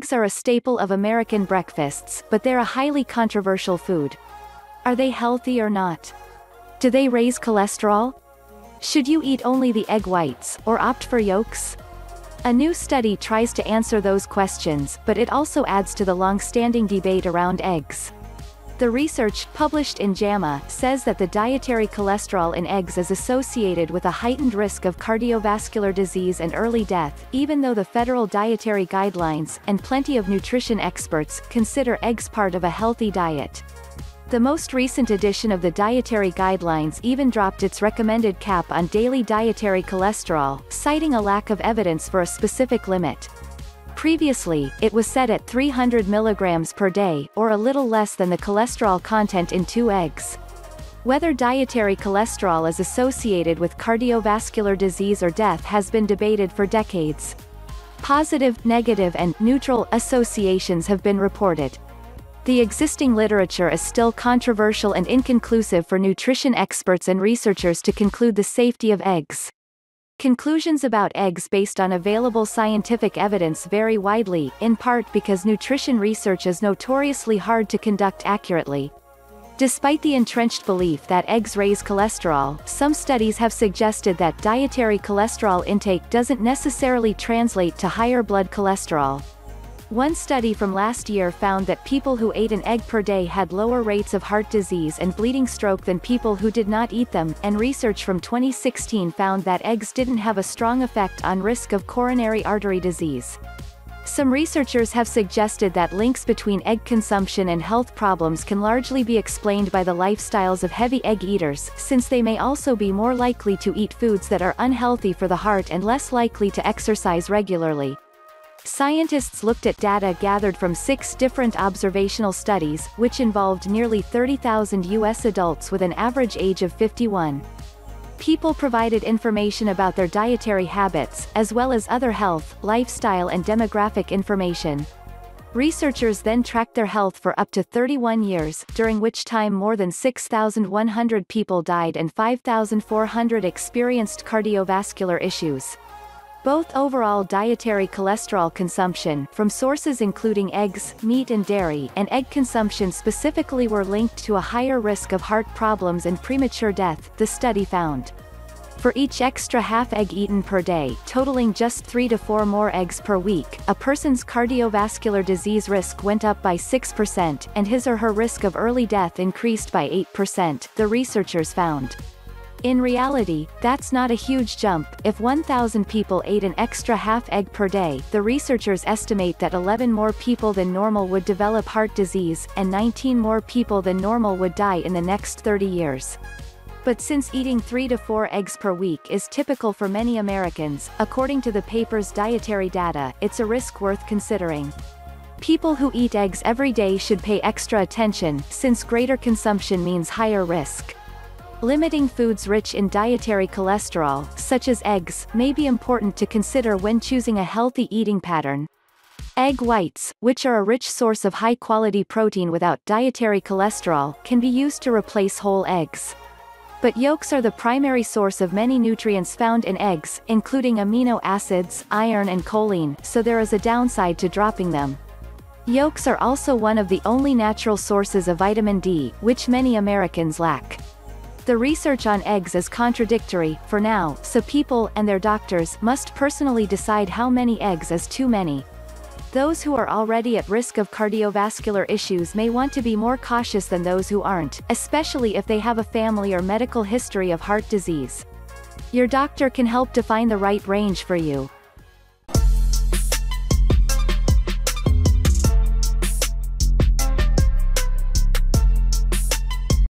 Eggs are a staple of American breakfasts, but they're a highly controversial food. Are they healthy or not? Do they raise cholesterol? Should you eat only the egg whites, or opt for yolks? A new study tries to answer those questions, but it also adds to the long-standing debate around eggs. The research, published in JAMA, says that the dietary cholesterol in eggs is associated with a heightened risk of cardiovascular disease and early death, even though the federal dietary guidelines, and plenty of nutrition experts, consider eggs part of a healthy diet. The most recent edition of the dietary guidelines even dropped its recommended cap on daily dietary cholesterol, citing a lack of evidence for a specific limit. Previously, it was set at 300 milligrams per day, or a little less than the cholesterol content in 2 eggs. Whether dietary cholesterol is associated with cardiovascular disease or death has been debated for decades. Positive, negative, and neutral associations have been reported. The existing literature is still controversial and inconclusive for nutrition experts and researchers to conclude the safety of eggs. Conclusions about eggs based on available scientific evidence vary widely, in part because nutrition research is notoriously hard to conduct accurately. Despite the entrenched belief that eggs raise cholesterol, some studies have suggested that dietary cholesterol intake doesn't necessarily translate to higher blood cholesterol. One study from last year found that people who ate an egg per day had lower rates of heart disease and bleeding stroke than people who did not eat them, and research from 2016 found that eggs didn't have a strong effect on risk of coronary artery disease. Some researchers have suggested that links between egg consumption and health problems can largely be explained by the lifestyles of heavy egg eaters, since they may also be more likely to eat foods that are unhealthy for the heart and less likely to exercise regularly. Scientists looked at data gathered from 6 different observational studies, which involved nearly 30,000 U.S. adults with an average age of 51. People provided information about their dietary habits, as well as other health, lifestyle and demographic information. Researchers then tracked their health for up to 31 years, during which time more than 6,100 people died and 5,400 experienced cardiovascular issues. Both overall dietary cholesterol consumption, from sources including eggs, meat and dairy, and egg consumption specifically were linked to a higher risk of heart problems and premature death, the study found. For each extra half egg eaten per day, totaling just 3 to 4 more eggs per week, a person's cardiovascular disease risk went up by 6%, and his or her risk of early death increased by 8%, the researchers found. In reality, that's not a huge jump. If 1,000 people ate an extra half egg per day, the researchers estimate that 11 more people than normal would develop heart disease, and 19 more people than normal would die in the next 30 years. But since eating 3 to 4 eggs per week is typical for many Americans, according to the paper's dietary data, it's a risk worth considering. People who eat eggs every day should pay extra attention, since greater consumption means higher risk. Limiting foods rich in dietary cholesterol, such as eggs, may be important to consider when choosing a healthy eating pattern. Egg whites, which are a rich source of high-quality protein without dietary cholesterol, can be used to replace whole eggs. But yolks are the primary source of many nutrients found in eggs, including amino acids, iron and choline, so there is a downside to dropping them. Yolks are also one of the only natural sources of vitamin D, which many Americans lack. The research on eggs is contradictory, for now, so people, and their doctors, must personally decide how many eggs is too many. Those who are already at risk of cardiovascular issues may want to be more cautious than those who aren't, especially if they have a family or medical history of heart disease. Your doctor can help define the right range for you.